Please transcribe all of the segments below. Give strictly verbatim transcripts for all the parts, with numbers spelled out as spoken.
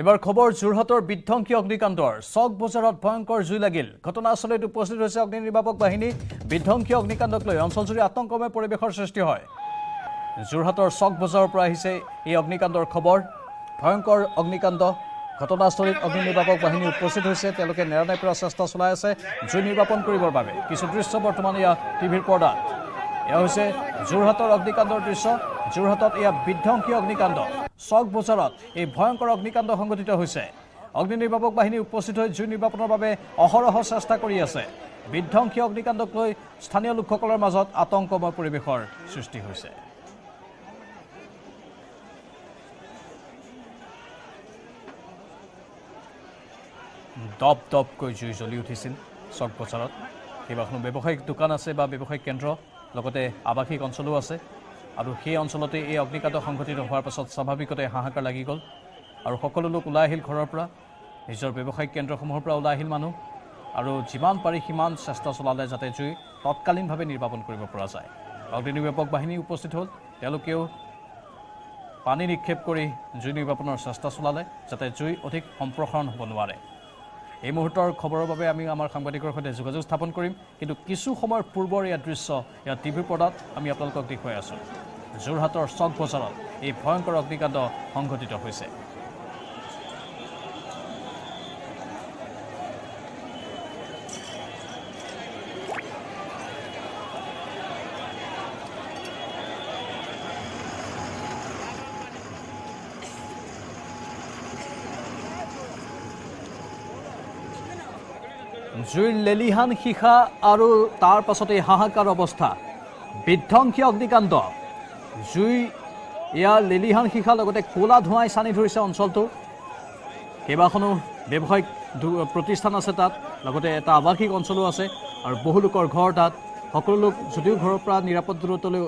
এবাৰ খবৰ যোৰহাটৰ বিধ্বংসী অগ্নিকাণ্ডৰ চক বজাৰত ভয়ংকৰ জুই লাগিল ঘটনাস্থলত উপস্থিত হৈছে অগ্নি নিৰ্বাপক বাহিনী বিধ্বংসী অগ্নিকাণ্ডক লৈ অঞ্চলজুৰি আতংকময় পৰিবেশৰ সৃষ্টি হয় যোৰহাটৰ চক বজাৰৰ পৰা আহিছে এই অগ্নিকাণ্ডৰ খবৰ ভয়ংকৰ অগ্নিকাণ্ড ঘটনাস্থলত অগ্নি নিৰ্বাপক বাহিনী উপস্থিত হৈছে তেওঁলোকে নিৰন্তৰ চেষ্টা চলাই আছে জুই নিৰ্বাপন কৰিবৰ বাবে কিছু দৃশ্য বৰ্তমান ইয়া টিভিৰ পৰ্দাত এয়া হৈছে যোৰহাটৰ অগ্নিকাণ্ডৰ দৃশ্য যোৰহাটত ইয়া বিধ্বংসী অগ্নিকাণ্ড চক বজাৰত এই ভয়ংকৰ অগ্নিকাণ্ড সংঘটিত হৈছে অগ্নি নিৰ্বাপক বাহিনী উপস্থিত হৈ জুই নিৰ্বাপনৰ বাবে অহৰহ চেষ্টা কৰি আছে বিধ্বংসী অগ্নিকাণ্ডক লৈ স্থানীয় লোকসকলৰ মাজত আতংকময় পৰিবেশৰ সৃষ্টি হৈছে দপ দপকৈ জুই জ্বলি উঠিছিল চক বজাৰত কেইবাখনো ব্যৱসায়িক দোকান আছে বা ব্যৱসায়িক কেন্দ্ৰ লগতে আবাসিক অঞ্চলো আছে আৰু সেই অঞ্চলতে এই অগ্নিকাণ্ড সংঘটিত হোৱাৰ পাছত স্বাভাৱিকতে হাহাকাৰ লাগি গ'ল আৰু সকলো লোক ওলাই আহিল ঘৰৰ পৰা নিজৰ ব্যৱসায়িক কেন্দ্ৰসমূহৰ পৰা ওলাই আহিল মানুহ আৰু যিমান পাৰি সিমান চেষ্টা চলালে যাতে জুই তৎকালীনভাৱে নিৰ্বাপন কৰিব পৰা যায় অগ্নি নিৰ্বাপক বাহিনী উপস্থিত হ'ল তেওঁলোকেও পানী নিক্ষেপ কৰি জুই নিৰ্বাপনৰ চেষ্টা চলালে যাতে জুই অধিক সম্প্ৰসাৰণ হ'ব নোৱাৰে এই মুহূৰ্তৰ খবৰৰ বাবে আমি আমাৰ সাংবাদিকৰ সৈতে যোগাযোগ স্থাপন কৰিম কিন্তু কিছু সময়ৰ পূৰ্বৰ এই দৃশ্য এই টিভি পৰ্দাত আমি আপোনালোকক দেখুৱাই আছোঁ যোৰহাটৰ চক বজাৰত এই ভয়ংকৰ অগ্নিকাণ্ড সংঘটিত হৈছে জুইৰ লেলিহান শিখা আৰু তাৰ পাছতে হাহাকাৰ অৱস্থা বিধ্বংসী অগ্নিকাণ্ড জুই এয়া লেলিহান শিখা লগতে কোলা ধোঁৱাই চানি ধৰিছে অঞ্চলটো কেইবাখনো ব্যৱসায়িক প্ৰতিষ্ঠান আছে তাত লগতে এটা আৱাসিক অঞ্চলো আছে আৰু বহু লোকৰ ঘৰ তাত সকলো লোক যদিও ঘৰৰ পৰা নিৰাপদ দূৰত্বলৈ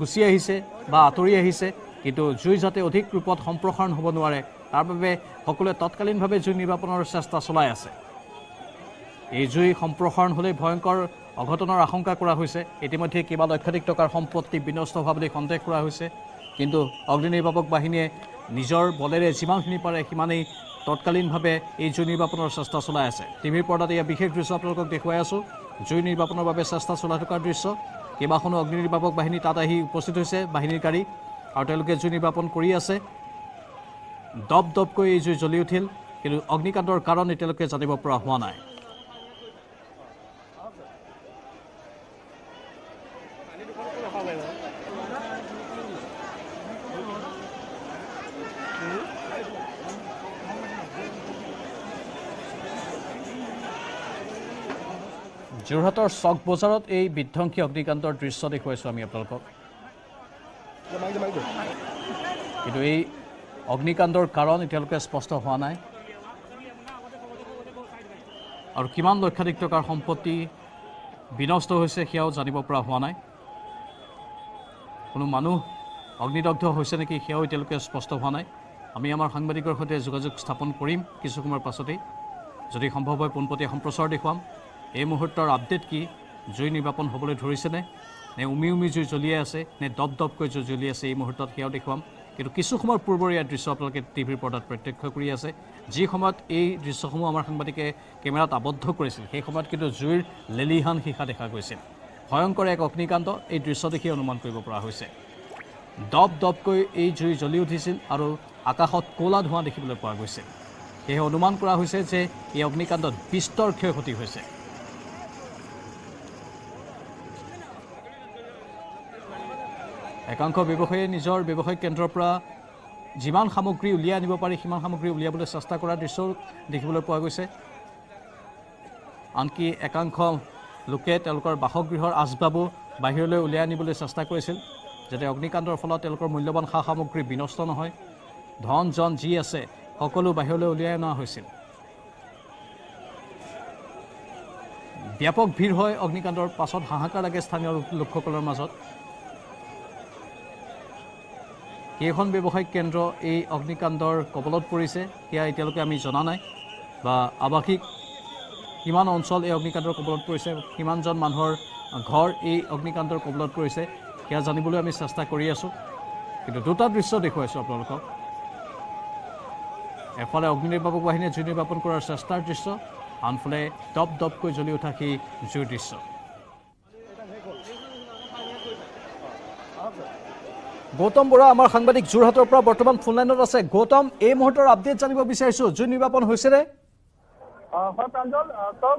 গুচি আহিছে বা আঁতৰি আহিছে কিন্তু জুই যাতে অধিক ৰূপত সম্প্ৰসাৰণ হ'ব নোৱাৰে তাৰ বাবে সকলোৱে তৎকালীনভাৱে জুই নিৰ্বাপনৰ চেষ্টা চলাই আছে এই জুই সম্প্ৰসাৰণ হ'লে ভয়ংকৰ অঘটনৰ আশংকা কৰা হৈছে ইতিমধ্যে কিবা লক্ষাধিক টকাৰ সম্পত্তি বিনষ্ট হোৱা বুলি সন্দেহ কৰা হৈছে কিন্তু অগ্নি নিৰ্বাপক বাহিনীয়ে নিজৰ বলেৰে যিমানখিনি পাৰে সিমানেই তৎকালীনভাৱে এই জুই নিৰ্বাপনৰ চেষ্টা চলাই আছে টিভিৰ পৰ্দাত এই বিশেষ দৃশ্য আপোনালোকক দেখুৱাই আছোঁ জুই নিৰ্বাপনৰ বাবে চেষ্টা চলাই থকাৰ দৃশ্য কেইবাখনো অগ্নি নিৰ্বাপক বাহিনী তাত আহি উপস্থিত হৈছে বাহিনীৰ গাড়ী আৰু তেওঁলোকে জুই নিৰ্বাপন কৰি আছে দপ দপকৈ এই জুই জ্বলি উঠিল কিন্তু অগ্নিকাণ্ডৰ কাৰণ এতিয়ালৈকে জানিব পৰা হোৱা নাই যোৰহাটৰ চক বজাৰত এই বিধ্বংসী অগ্নিকাণ্ডৰ দৃশ্য দেখুৱাইছোঁ আমি আপোনালোকক কিন্তু এই অগ্নিকাণ্ডৰ কাৰণ এতিয়ালৈকে স্পষ্ট হোৱা নাই আৰু কিমান লক্ষাধিক টকাৰ সম্পত্তি বিনষ্ট হৈছে সেয়াও জানিব পৰা হোৱা নাই কোনো মানুহ অগ্নিদগ্ধ হৈছে নেকি সেয়াও এতিয়ালৈকে স্পষ্ট হোৱা নাই আমি আমাৰ সাংবাদিকৰ সৈতে যোগাযোগ স্থাপন কৰিম কিছু সময়ৰ পাছতেই যদি সম্ভৱ হয় পোনপটীয়া সম্প্ৰচাৰ দেখুৱাম এই মুহূৰ্তৰ আপডেট কি জুই নিৰ্বাপন হ'বলৈ ধৰিছেনে নে উমি উমি জুই জ্বলিয়াই আছে নে দপ দপকৈ জুই জ্বলি আছে এই মুহূৰ্তত সেয়াও দেখুৱাম কিন্তু কিছু সময়ৰ পূৰ্বৰ ইয়াৰ দৃশ্য আপোনালোকে টিভিৰ পৰ্দাত প্ৰত্যক্ষ কৰি আছে যি সময়ত এই দৃশ্যসমূহ আমাৰ সাংবাদিকে কেমেৰাত আবদ্ধ কৰিছিল সেই সময়ত কিন্তু জুইৰ লেলিহান শিখা দেখা গৈছিল ভয়ংকৰ এক অগ্নিকাণ্ড এই দৃশ্য দেখি অনুমান কৰিব পৰা হৈছে দপ দপকৈ এই জুই জ্বলি উঠিছিল আৰু আকাশত ক'লা ধোঁৱা দেখিবলৈ পোৱা গৈছিল সেয়ে অনুমান কৰা হৈছে যে এই অগ্নিকাণ্ডত বিস্তৰ ক্ষয় ক্ষতি হৈছে একাংশ ব্যৱসায়ীয়ে নিজৰ ব্যৱসায়িক কেন্দ্ৰৰ পৰা যিমান সামগ্ৰী উলিয়াই আনিব পাৰি সিমান সামগ্ৰী উলিয়াবলৈ চেষ্টা কৰা দৃশ্য দেখিবলৈ পোৱা গৈছে আনকি একাংশ লোকে তেওঁলোকৰ বাসগৃহৰ আচবাবো বাহিৰলৈ উলিয়াই আনিবলৈ চেষ্টা কৰিছিল যাতে অগ্নিকাণ্ডৰ ফলত তেওঁলোকৰ মূল্যৱান সা সামগ্ৰী বিনষ্ট নহয় ধন জন যি আছে সকলো বাহিৰলৈ উলিয়াই অনা হৈছিল ব্যাপক ভিৰ হয় অগ্নিকাণ্ডৰ পাছত হাহাকাৰ লাগে স্থানীয় লোকসকলৰ মাজত কেইখন ব্যৱসায়িক কেন্দ্ৰ এই অগ্নিকাণ্ডৰ কবলত পৰিছে সেয়া এতিয়ালৈকে আমি জনা নাই বা আৱাসিক কিমান অঞ্চল এই অগ্নিকাণ্ডৰ কবলত পৰিছে কিমানজন মানুহৰ ঘৰ এই অগ্নিকাণ্ডৰ কবলত পৰিছে সেয়া জানিবলৈ আমি চেষ্টা কৰি আছোঁ কিন্তু দুটা দৃশ্য দেখুৱাইছোঁ আপোনালোকক এফালে অগ্নিনিৰ্বাপক বাহিনীয়ে জুই নিৰ্বাপন কৰাৰ চেষ্টাৰ দৃশ্য আনফালে টপ টপকৈ জ্বলি উঠা কি জুই দৃশ্য গৌতম বৰা আমাৰ সাংবাদিক যোৰহাটৰ পৰা বৰ্তমান ফোন লাইনত আছে গৌতম এই মুহূৰ্তৰ আপডেট জানিব বিচাৰিছো জুই নিৰ্বাপন হৈছে নে হয় প্ৰাঞ্জল টপ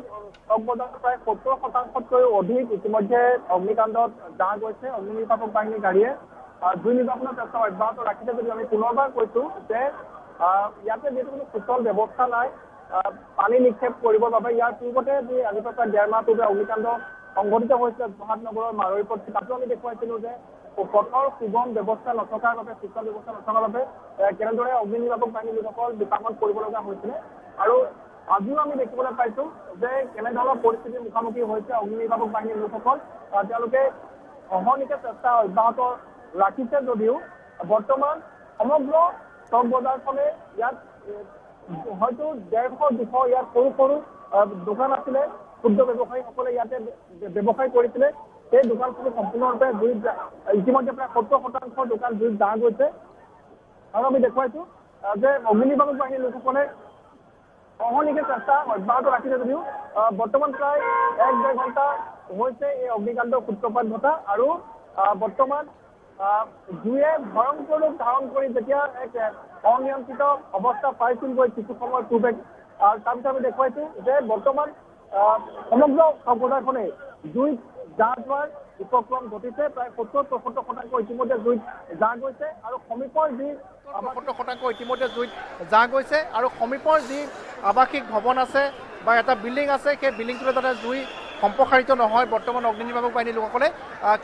টপবদাৰ প্ৰায় সত্তৰ শতাংশতকৈ অধিক ইতিমধ্যে অগ্নিকাণ্ডত জাহ গৈছে অগ্নিনিৰ্বাপক বাহিনীৰ গাড়ীয়ে জুই নিৰ্বাপনৰ চেষ্টা অব্যাহত ৰাখিছে যদি আমি পুনৰবাৰ কৈছো যে ইয়াতে যেটো কোনো সুচল ব্যৱস্থা নাই পানী নিক্ষেপ কৰিবৰ বাবে ইয়াৰ পূৰ্বতে যে আজি পৰা ডেৰ মাহ পূৰ্বে অগ্নিকাণ্ড সংঘটিত হৈছিল যোৰহাট নগৰৰ মাৰৈপত তাতো আমি দেখুৱাইছিলো যে পথৰ সুগম ব্যৱস্থা নথকাৰ বাবে সুচল ব্যৱস্থা নথকাৰ বাবে কেনেদৰে অগ্নিনিৰ্বাপক বাহিনীৰ লোকসকল বিপাঙত পৰিব লগা হৈছিল আৰু আজিও আমি দেখিবলৈ পাইছো যে কেনেধৰণৰ পৰিস্থিতিৰ মুখামুখি হৈছে অগ্নিনিৰ্বাপক বাহিনীৰ লোকসকল তেওঁলোকে অহৰ্নিশে চেষ্টা অব্যাহত ৰাখিছে যদিও বৰ্তমান সমগ্ৰ টক বজাৰখনে ইয়াত হয়তো ডেৰশ দুশ ইয়াৰ সৰু সৰু দোকান আছিলে ক্ষুদ্ৰ ব্যৱসায়ীসকলে ইয়াতে ব্যৱসায় কৰিছিলে সেই দোকানসমূহ সম্পূৰ্ণৰূপে জুইত ইতিমধ্যে প্ৰায় সত্তৰ শতাংশ দোকান জুইত জাহ গৈছে আৰু আমি দেখুৱাইছো যে অগ্নিনিৰ্বাপক বাহিনীৰ লোকসকলে অহৰ্নিশে চেষ্টা অব্যাহত ৰাখিছে যদিও বৰ্তমান প্ৰায় এক ডেৰ ঘণ্টা হৈছে এই অগ্নিকাণ্ডৰ সূত্ৰপাত ঘটা আৰু বৰ্তমান জুয়ে ভয়ংকৰ ৰূপ ধাৰণ কৰি যেতিয়া এক অনিয়ন্ত্ৰিত অৱস্থা পাইছিলগৈ কিছু সময়ৰ পূৰ্বে তাৰপিছত আমি দেখুৱাইছো যে বৰ্তমান সমগ্ৰ সম্প্ৰদায়খনে জুইত জাহ যোৱাৰ উপক্ৰম ঘটিছে প্ৰায় সত্তৰ পঁয়সত্তৰ শতাংশ ইতিমধ্যে জুইত জাহ গৈছে আৰু সমীপৰ যি পঁয়সত্তৰ শতাংশ ইতিমধ্যে জুইত জাহ গৈছে আৰু সমীপৰ যি আৱাসিক ভৱন আছে বা এটা বিল্ডিং আছে সেই বিল্ডিংটোলৈ যাতে জুই সম্প্ৰসাৰিত নহয় বৰ্তমান অগ্নিনিৰ্বাপক বাহিনীৰ লোকসকলে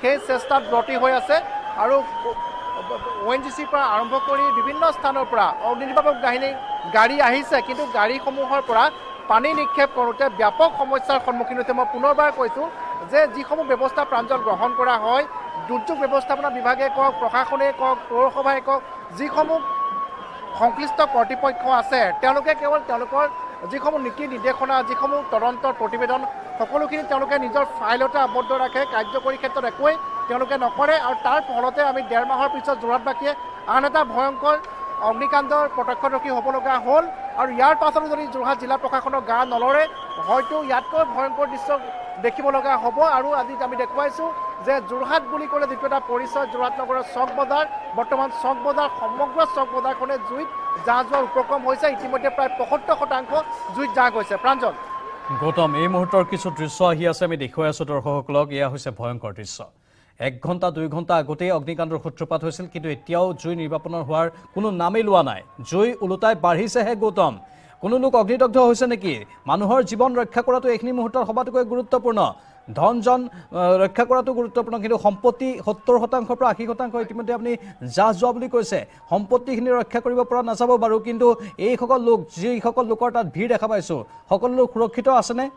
সেই চেষ্টাত ব্ৰতী হৈ আছে আৰু অ এন জি চিৰ পৰা আৰম্ভ কৰি বিভিন্ন স্থানৰ পৰা অগ্নিনিৰ্বাপক বাহিনী গাড়ী আহিছে কিন্তু গাড়ীসমূহৰ পৰা পানী নিক্ষেপ কৰোঁতে ব্যাপক সমস্যাৰ সন্মুখীন হৈছে মই পুনৰবাৰ কৈছোঁ যে যিসমূহ ব্যৱস্থা প্ৰাঞ্জল গ্ৰহণ কৰা হয় দুৰ্যোগ ব্যৱস্থাপনা বিভাগে কওক প্ৰশাসনে কওক পৌৰসভাই কওক যিসমূহ সংশ্লিষ্ট কৰ্তৃপক্ষ আছে তেওঁলোকে কেৱল তেওঁলোকৰ যিসমূহ নীতি নিৰ্দেশনা যিসমূহ তদন্তৰ প্ৰতিবেদন সকলোখিনি তেওঁলোকে নিজৰ ফাইলতে আবদ্ধ ৰাখে কাৰ্যকৰী ক্ষেত্ৰত একোৱে তেওঁলোকে নকৰে আৰু তাৰ ফলতে আমি ডেৰ মাহৰ পিছত যোৰহাটবাসীয়ে আন এটা ভয়ংকৰ অগ্নিকাণ্ডৰ প্ৰত্যক্ষদৰ্শী হ'ব লগা হ'ল আৰু ইয়াৰ পাছতো যদি যোৰহাট জিলা প্ৰশাসনৰ গা নলৰে হয়তো ইয়াতকৈ ভয়ংকৰ দৃশ্য দেখিব লগা হ'ব আৰু আজি আমি দেখুৱাইছোঁ যে যোৰহাট বুলি ক'লে যিটো এটা পৰিচয় যোৰহাট নগৰৰ চক বজাৰ বৰ্তমান চক বজাৰ সমগ্ৰ চক বজাৰখনে জুইত জাহ যোৱাৰ উপক্ৰম হৈছে ইতিমধ্যে প্ৰায় পঁয়সত্তৰ শতাংশ জুইত জাহ গৈছে প্ৰাঞ্জল গৌতম এই মুহূৰ্তৰ কিছু দৃশ্য আহি আছে আমি দেখুৱাই আছোঁ দৰ্শকসকলক এয়া হৈছে ভয়ংকৰ দৃশ্য এক ঘণ্টা দুই ঘণ্টা আগতেই অগ্নিকাণ্ডৰ সূত্ৰপাত হৈছিল কিন্তু এতিয়াও জুই নিৰ্বাপনৰ হোৱাৰ কোনো নামেই লোৱা নাই জুই ওলোটাই বাঢ়িছেহে গৌতম কোনো লোক অগ্নিদগ্ধ হৈছে নেকি মানুহৰ জীৱন ৰক্ষা কৰাটো এইখিনি মুহূৰ্তৰ সবাতোকৈ গুৰুত্বপূৰ্ণ ধন জন ৰক্ষা কৰাটো গুৰুত্বপূৰ্ণ কিন্তু সম্পত্তি সত্তৰ শতাংশৰ পৰা আশী শতাংশ ইতিমধ্যে আপুনি জাহ যোৱা বুলি কৈছে সম্পত্তিখিনি ৰক্ষা কৰিব পৰা নাযাব বাৰু কিন্তু এইসকল লোক যিসকল লোকৰ তাত ভিৰ দেখা পাইছোঁ সকলো লোক সুৰক্ষিত আছেনে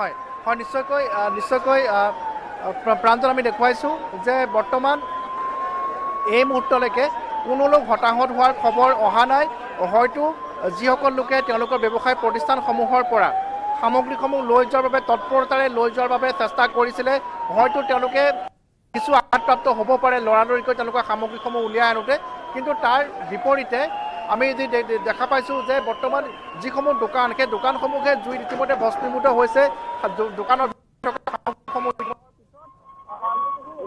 হয় হয় নিশ্চয়কৈ নিশ্চয়কৈ প্ৰাঞ্জল আমি দেখুৱাইছোঁ যে বৰ্তমান এই মুহূৰ্তলৈকে কোনো লোক হতাহত হোৱাৰ খবৰ অহা নাই হয়তো যিসকল লোকে তেওঁলোকৰ ব্যৱসায় প্ৰতিষ্ঠানসমূহৰ পৰা সামগ্ৰীসমূহ লৈ যোৱাৰ বাবে তৎপৰতাৰে লৈ যোৱাৰ বাবে চেষ্টা কৰিছিলে হয়তো তেওঁলোকে কিছু আঘাতপ্ৰাপ্ত হ'ব পাৰে লৰালৰিকৈ তেওঁলোকৰ সামগ্ৰীসমূহ উলিয়াই আনোতে কিন্তু তাৰ বিপৰীতে আমি যি দেখা পাইছোঁ যে বৰ্তমান যিসমূহ দোকান সেই দোকানসমূহে জুইত ইতিমধ্যে ভস্মীভূত হৈছে দোকানত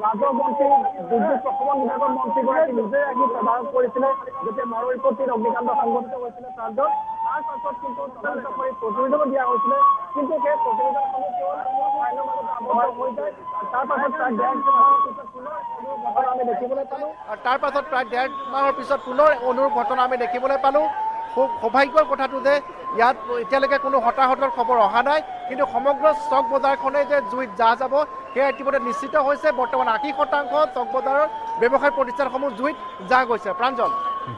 ৰাজহ মন্ত্ৰী দুৰ্যোগ প্ৰশমন বিভাগৰ মন্ত্ৰীগৰাকী নিজে আহি তদাৰক কৰিছিলে যেতিয়া মাৰৈপট্টিত অগ্নিকাণ্ড সংঘটিত হৈছিলে তাত তাৰ পাছত কিন্তু তদন্ত কৰি প্ৰতিবেদন দিয়া হৈছিলে কিন্তু সেই প্ৰতিবেদনসমূহ কেৱল ফাইলৰ মাজত আবদ্ধ হৈ যায় তাৰ পাছত প্ৰায় ডেৰ মাহৰ পিছত পুনৰ অনুৰূপ ঘটনা আমি দেখিবলৈ পালোঁ আৰু তাৰ পাছত প্ৰায় ডেৰ মাহৰ পিছত পুনৰ অনুৰূপ ঘটনা আমি দেখিবলৈ পালোঁ খুব সৌভাগ্যৰ কথাটো যে ইয়াত এতিয়ালৈকে কোনো হতাহতৰ খবৰ অহা নাই কিন্তু সমগ্ৰ চক বজাৰখনেই যে জুইত জাহ যাব সেয়া ইতিমধ্যে নিশ্চিত হৈছে বৰ্তমান আশী শতাংশ চক বজাৰৰ ব্যৱসায় প্ৰতিষ্ঠানসমূহ জুইত জাহ গৈছে প্ৰাঞ্জল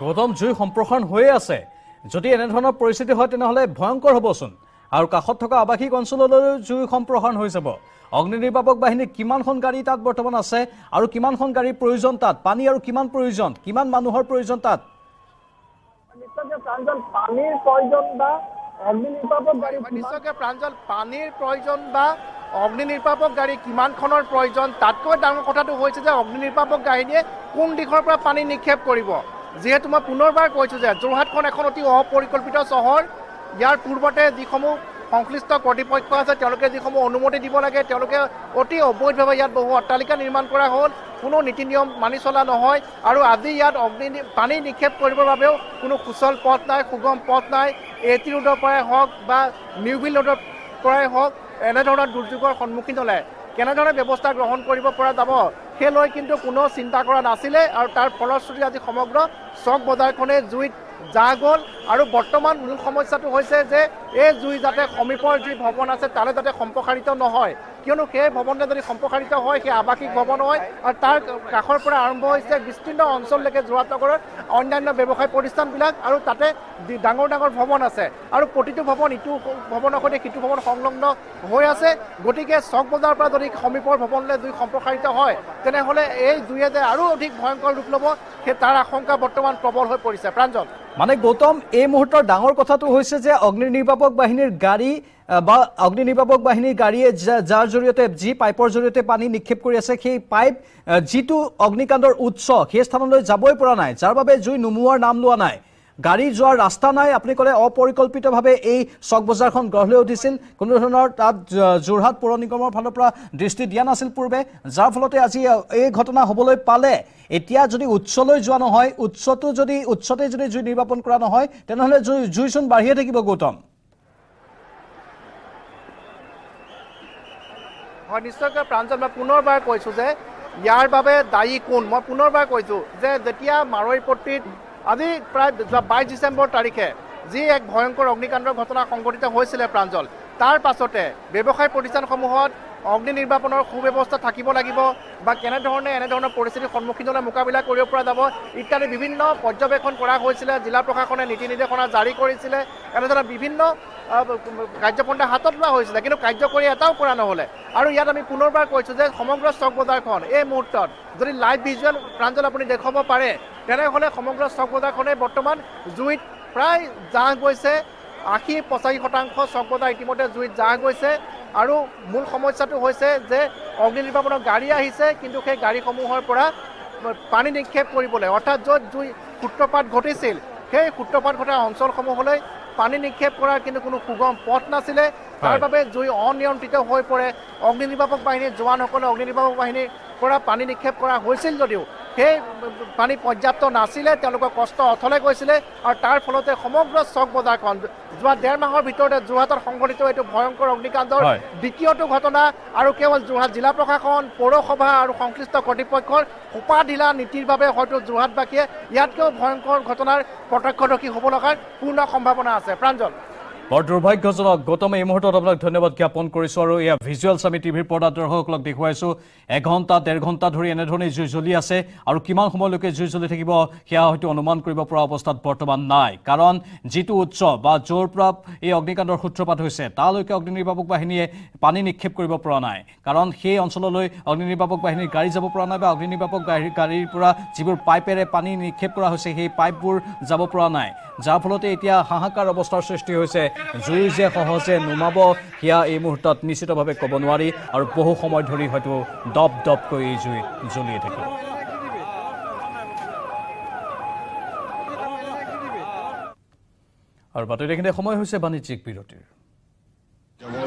গৌতম জুই সম্প্ৰসাৰণ হৈয়ে আছে যদি এনেধৰণৰ পৰিস্থিতি হয় তেনেহ'লে ভয়ংকৰ হ'বচোন আৰু কাষত থকা আৱাসিক অঞ্চললৈ জুই সম্প্ৰসাৰণ হৈ যাব অগ্নিনিৰ্বাপক বাহিনী কিমানখন গাড়ী তাত বৰ্তমান আছে আৰু কিমানখন গাড়ীৰ প্ৰয়োজন তাত পানী আৰু কিমান প্ৰয়োজন কিমান মানুহৰ প্ৰয়োজন তাত নিশ্চয়কৈ প্ৰাঞ্জল পানীৰ প্ৰয়োজন বা অগ্নিনিৰ্বাপক গাড়ী নিশ্চয়কৈ প্ৰাঞ্জল পানীৰ প্ৰয়োজন বা অগ্নি নিৰ্বাপক গাড়ী কিমানখনৰ প্ৰয়োজন তাতকৈ ডাঙৰ কথাটো হৈছে যে অগ্নি নিৰ্বাপক গাড়ীয়ে কোন দিশৰ পৰা পানী নিক্ষেপ কৰিব। যেহেতু মই পুনৰবাৰ কৈছো যে যোৰহাটখন এখন অতি অপৰিকল্পিত চহৰ। ইয়াৰ পূৰ্বতে যিসমূহ সংশ্লিষ্ট কৰ্তৃপক্ষ আছে তেওঁলোকে যিসমূহ অনুমতি দিব লাগে তেওঁলোকে অতি অবৈধভাৱে ইয়াত বহু অট্টালিকা নিৰ্মাণ কৰা হ'ল, কোনো নীতি নিয়ম মানি চলা নহয় আৰু আজি ইয়াত অগ্নি পানী নিক্ষেপ কৰিবৰ বাবেও কোনো সুচল পথ নাই, সুগম পথ নাই। এ টি ৰোডৰ পৰাই হওক বা নিউবিল ৰোডৰ পৰাই হওক এনেধৰণৰ দুৰ্যোগৰ সন্মুখীন হ'লে কেনেধৰণে ব্যৱস্থা গ্ৰহণ কৰিব পৰা যাব সেই লৈ কিন্তু কোনো চিন্তা কৰা নাছিলে আৰু তাৰ ফলশ্ৰুতি আজি সমগ্ৰ চক বজাৰখনে জুইত যা গ'ল। আৰু বৰ্তমান মূল সমস্যাটো হৈছে যে এই জুই যাতে সমীপৰ যি ভৱন আছে তালৈ যাতে সম্প্ৰসাৰিত নহয়, কিয়নো সেই ভৱনটো যদি সম্প্ৰসাৰিত হয় সেই আৱাসিক ভৱন হয় আৰু তাৰ কাষৰ পৰা আৰম্ভ হৈছে বিস্তীৰ্ণ অঞ্চললৈকে যোৰহাট নগৰৰ অন্যান্য ব্যৱসায় প্ৰতিষ্ঠানবিলাক আৰু তাতে ডাঙৰ ডাঙৰ ভৱন আছে আৰু প্ৰতিটো ভৱন ইটো ভৱনৰ সৈতে সিটো ভৱন সংলগ্ন হৈ আছে। গতিকে চক বজাৰৰ পৰা যদি সমীপৰ ভৱনলৈ জুই সম্প্ৰসাৰিত হয় তেনেহ'লে এই জুইয়ে যে আৰু অধিক ভয়ংকৰ ৰূপ ল'ব সেই তাৰ আশংকা বৰ্তমান প্ৰবল হৈ পৰিছে। প্ৰাঞ্জল মানে গৌতম, এই মুহূৰ্তৰ ডাঙৰ কথাটো হৈছে যে অগ্নি নিৰ্বাপক বাহিনীৰ গাড়ী বা অগ্নি নিৰ্বাপক বাহিনীৰ গাড়ীয়ে যাৰ জৰিয়তে যি পাইপৰ জৰিয়তে পানী নিক্ষেপ কৰি আছে সেই পাইপ যিটো অগ্নিকাণ্ডৰ উৎস সেই স্থানলৈ যাবই পৰা নাই, যাৰ বাবে জুই নুমুৱাৰ নাম লোৱা নাই, গাড়ী যোৱাৰ ৰাস্তা নাই। আপুনি ক'লে অপৰিকল্পিতভাৱে এই চক বজাৰখন গঢ় লৈ উঠিছিল, কোনো ধৰণৰ তাত যোৰহাট পৌৰ নিগমৰ ফালৰ পৰা দৃষ্টি দিয়া নাছিল পূৰ্বে, যাৰ ফলতে আজি এই ঘটনা হ'বলৈ পালে। এতিয়া যদি উৎসলৈ যোৱা নহয়, উৎসটো যদি উৎসতে যদি জুই নিৰ্বাপন কৰা নহয় তেনেহ'লে জুই জুইচোন বাঢ়িয়ে থাকিব। গৌতম হয়, নিশ্চয়কৈ প্ৰাঞ্জল, মই পুনৰবাৰ কৈছোঁ যে ইয়াৰ বাবে দায়ী কোন। মই পুনৰবাৰ কৈছোঁ যে যেতিয়া মাৰৈপট্টিত আজি প্ৰায় বাইছ ডিচেম্বৰ তাৰিখে যি এক ভয়ংকৰ অগ্নিকাণ্ডৰ ঘটনা সংঘটিত হৈছিলে প্ৰাঞ্জল, তাৰ পাছতে ব্যৱসায় প্ৰতিষ্ঠানসমূহত অগ্নি নিৰ্বাপনৰ সুব্যৱস্থা থাকিব লাগিব বা কেনেধৰণে এনেধৰণৰ পৰিস্থিতিৰ সন্মুখীন হ'লে মোকাবিলা কৰিব পৰা যাব ইত্যাদি বিভিন্ন পৰ্যবেক্ষণ কৰা হৈছিলে। জিলা প্ৰশাসনে নীতি নিৰ্দেশনা জাৰি কৰিছিলে, এনেধৰণৰ বিভিন্ন কাৰ্যপন্থা হাতত লোৱা হৈছিলে, কিন্তু কাৰ্যকৰী এটাও কৰা নহ'লে। আৰু ইয়াত আমি পুনৰবাৰ কৈছোঁ যে সমগ্ৰ চক বজাৰখন এই মুহূৰ্তত যদি লাইভ ভিজুৱেল প্ৰাঞ্জল আপুনি দেখুৱাব পাৰে তেনেহ'লে সমগ্ৰ চক বজাৰখনে বৰ্তমান জুইত প্ৰায় জাহ গৈছে। আশী পঁচাশী শতাংশ চক বজাৰ ইতিমধ্যে জুইত জাহ গৈছে। আৰু মূল সমস্যাটো হৈছে যে অগ্নি নিৰ্বাপনৰ গাড়ী আহিছে, কিন্তু সেই গাড়ীসমূহৰ পৰা পানী নিক্ষেপ কৰিবলৈ অৰ্থাৎ য'ত জুই সূত্ৰপাত ঘটিছিল সেই সূত্ৰপাত ঘটা অঞ্চলসমূহলৈ পানী নিক্ষেপ কৰাৰ কিন্তু কোনো সুগম পথ নাছিলে, তাৰ বাবে জুই অনিয়ন্ত্ৰিত হৈ পৰে। অগ্নি নিৰ্বাপক বাহিনীৰ জোৱানসকলে অগ্নি নিৰ্বাপক বাহিনীৰ পৰা পানী নিক্ষেপ কৰা হৈছিল যদিও সেই পানী পৰ্যাপ্ত নাছিলে, তেওঁলোকৰ কষ্ট অথলে গৈছিলে আৰু তাৰ ফলতে সমগ্ৰ চক বজাৰখন যোৱা ডেৰ মাহৰ ভিতৰতে যোৰহাটত সংঘটিত এইটো ভয়ংকৰ অগ্নিকাণ্ডৰ দ্বিতীয়টো ঘটনা। আৰু কেৱল যোৰহাট জিলা প্ৰশাসন, পৌৰসভা আৰু সংশ্লিষ্ট কৰ্তৃপক্ষৰ সোপা ঢিলা নীতিৰ বাবে হয়তো যোৰহাটবাসীয়ে ইয়াতকৈও ভয়ংকৰ ঘটনাৰ প্ৰত্যক্ষদৰ্শী হ'ব লগাৰ পূৰ্ণ সম্ভাৱনা আছে। প্ৰাঞ্জল, বৰ দুৰ্ভাগ্যজনক গৌতম, এই মুহূৰ্তত আপোনাক ধন্যবাদ জ্ঞাপন কৰিছোঁ। আৰু এয়া ভিজুৱেলছ আমি টিভিৰ পৰ্দাত দৰ্শকসকলক দেখুৱাইছোঁ। এঘণ্টা ডেৰ ঘণ্টা ধৰি এনেধৰণে জুই জ্বলি আছে আৰু কিমান সময়লৈকে জুই জ্বলি থাকিব সেয়া হয়তো অনুমান কৰিব পৰা অৱস্থাত বৰ্তমান নাই, কাৰণ যিটো উৎস বা য'ৰ পৰা এই অগ্নিকাণ্ডৰ সূত্ৰপাত হৈছে তালৈকে অগ্নি নিৰ্বাপক বাহিনীয়ে পানী নিক্ষেপ কৰিব পৰা নাই, কাৰণ সেই অঞ্চললৈ অগ্নি নিৰ্বাপক বাহিনীৰ গাড়ী যাব পৰা নাই বা অগ্নি নিৰ্বাপক গাড়ীৰ পৰা যিবোৰ পাইপেৰে পানী নিক্ষেপ কৰা হৈছে সেই পাইপবোৰ যাব পৰা নাই, যাৰ ফলতে এতিয়া হাহাকাৰ অৱস্থাৰ সৃষ্টি হৈছে। জুই যে সহজে নুমাব সেয়া এই মুহূৰ্তত নিশ্চিতভাৱে ক'ব নোৱাৰি আৰু বহু সময় ধৰি হয়তো দপ দপকৈ এই জুই জ্বলিয়ে থাকিব। আৰু বাতৰি এইখিনি সময় হৈছে বাণিজ্যিক বিৰতিৰ।